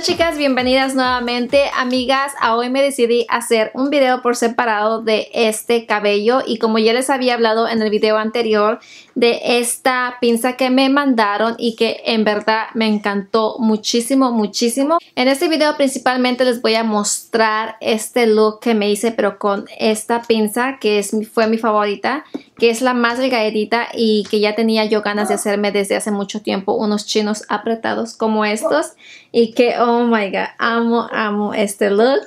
Hola chicas, bienvenidas nuevamente amigas. A hoy me decidí hacer un video por separado de este cabello y como ya les había hablado en el video anterior de esta pinza que me mandaron y que en verdad me encantó muchísimo. En este video principalmente les voy a mostrar este look que me hice pero con esta pinza que fue mi favorita, que es la más delgadita y que ya tenía yo ganas de hacerme desde hace mucho tiempo unos chinos apretados como estos y que oh my god, amo este look.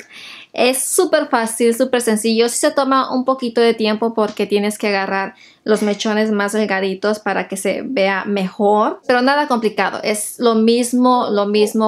Es súper fácil, súper sencillo. Sí se toma un poquito de tiempo porque tienes que agarrar los mechones más delgaditos para que se vea mejor, pero nada complicado. Es lo mismo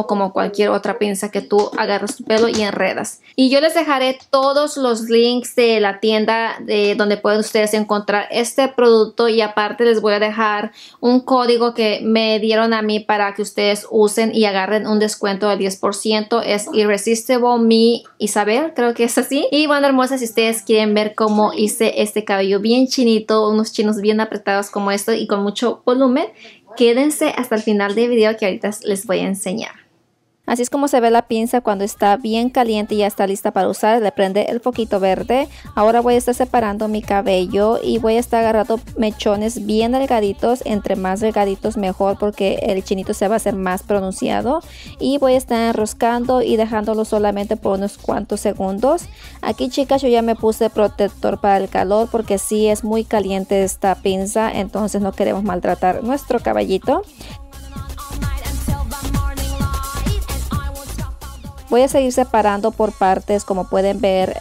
como cualquier otra pinza que tú agarras tu pelo y enredas. Y yo les dejaré todos los links de la tienda de donde pueden ustedes encontrar este producto, y aparte les voy a dejar un código que me dieron a mí para que ustedes usen y agarren un descuento del 10%. Es IrresistibleMe Isabel, creo que es así. Y bueno, hermosas, si ustedes quieren ver cómo hice este cabello bien chinito, unos chinos bien apretados como esto y con mucho volumen, quédense hasta el final del video que ahorita les voy a enseñar. Así es como se ve la pinza cuando está bien caliente y ya está lista para usar. Le prende el foquito verde. Ahora voy a estar separando mi cabello y voy a estar agarrando mechones bien delgaditos. Entre más delgaditos mejor, porque el chinito se va a hacer más pronunciado. Y voy a estar enroscando y dejándolo solamente por unos cuantos segundos. Aquí chicas, yo ya me puse protector para el calor porque sí es muy caliente esta pinza. Entonces no queremos maltratar nuestro cabellito. Voy a seguir separando por partes. Como pueden ver,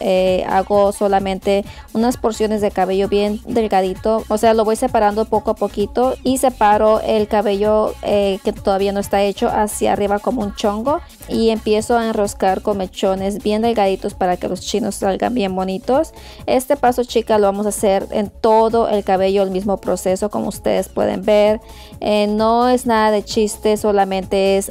hago solamente unas porciones de cabello bien delgadito. O sea, lo voy separando poco a poquito y separo el cabello que todavía no está hecho hacia arriba como un chongo. Y empiezo a enroscar con mechones bien delgaditos para que los chinos salgan bien bonitos. Este paso, chicas, lo vamos a hacer en todo el cabello, el mismo proceso como ustedes pueden ver. No es nada de chiste, solamente es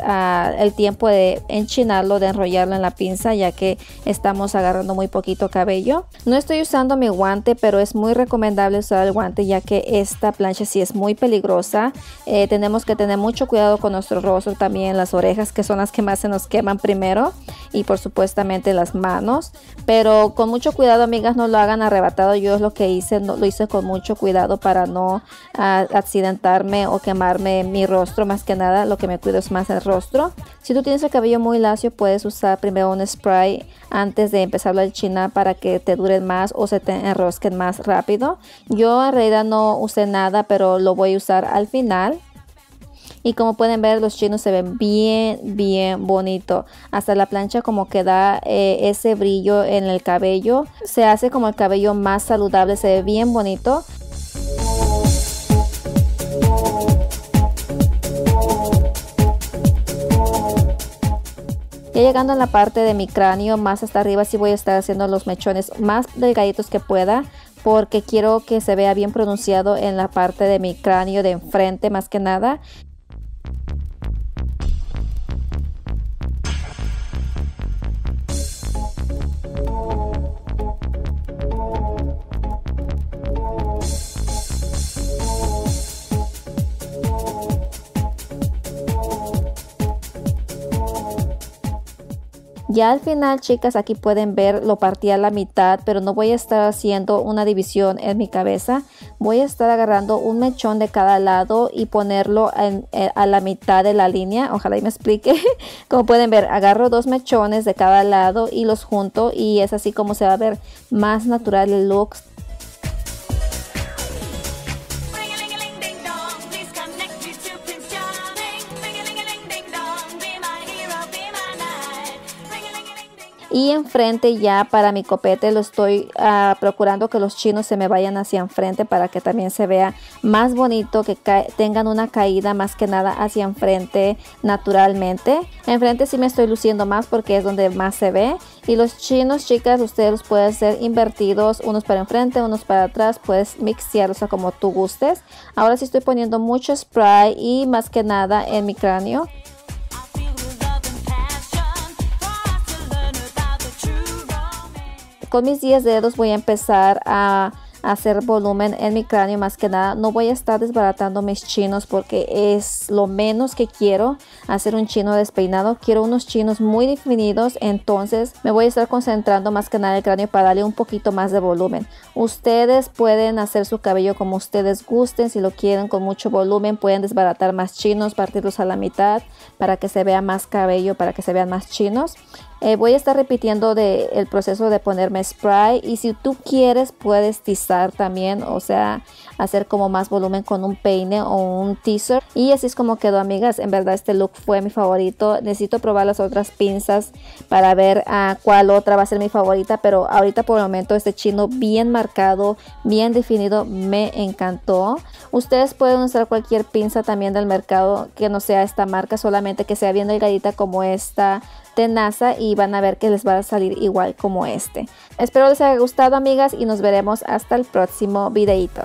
el tiempo de enchinarlo, de enrollarlo en la pinza, ya que estamos agarrando muy poquito cabello. No estoy usando mi guante, pero es muy recomendable usar el guante, ya que esta plancha sí es muy peligrosa. Tenemos que tener mucho cuidado con nuestro rostro, también las orejas, que son las que más se nos queman primero, y por supuestamente las manos, pero con mucho cuidado amigas, no lo hagan arrebatado. Yo es lo que hice, lo hice con mucho cuidado para no accidentarme o quemarme mi rostro. Más que nada lo que me cuido es más el rostro. Si tú tienes el cabello muy lacio, puedes usar primero un spray antes de empezarlo a enchinar para que te duren más o se te enrosquen más rápido. Yo en realidad no usé nada, pero lo voy a usar al final. Y como pueden ver, los chinos se ven bien bonito. Hasta la plancha como que da ese brillo en el cabello. Se hace como el cabello más saludable, se ve bien bonito. Ya llegando en la parte de mi cráneo, más hasta arriba, sí voy a estar haciendo los mechones más delgaditos que pueda, porque quiero que se vea bien pronunciado en la parte de mi cráneo de enfrente más que nada. Ya al final, chicas, aquí pueden ver, lo partí a la mitad, pero no voy a estar haciendo una división en mi cabeza. Voy a estar agarrando un mechón de cada lado y ponerlo a la mitad de la línea. Ojalá y me explique. Como pueden ver, agarro dos mechones de cada lado y los junto, y es así como se va a ver más natural el look. Y enfrente, ya para mi copete, lo estoy procurando que los chinos se me vayan hacia enfrente para que también se vea más bonito, que tengan una caída más que nada hacia enfrente naturalmente. Enfrente sí me estoy luciendo más porque es donde más se ve. Y los chinos, chicas, ustedes los pueden hacer invertidos, unos para enfrente, unos para atrás. Puedes mixearlos a como tú gustes. Ahora sí estoy poniendo mucho spray y más que nada en mi cráneo. Con mis 10 dedos voy a empezar a hacer volumen en mi cráneo. Más que nada no voy a estar desbaratando mis chinos, porque es lo menos que quiero hacer un chino despeinado. Quiero unos chinos muy definidos, entonces me voy a estar concentrando más que nada el cráneo para darle un poquito más de volumen. Ustedes pueden hacer su cabello como ustedes gusten. Si lo quieren con mucho volumen, pueden desbaratar más chinos, partirlos a la mitad para que se vea más cabello, para que se vean más chinos. Voy a estar repitiendo el proceso de ponerme spray, y si tú quieres puedes tizar también, o sea, hacer como más volumen con un peine o un teaser. Y así es como quedó, amigas. En verdad este look fue mi favorito. Necesito probar las otras pinzas para ver cuál otra va a ser mi favorita, pero ahorita por el momento este chino bien marcado, bien definido, me encantó. Ustedes pueden usar cualquier pinza también del mercado que no sea esta marca, solamente que sea bien delgadita como esta tenaza, y van a ver que les va a salir igual como este. Espero les haya gustado, amigas, y nos veremos hasta el próximo videito.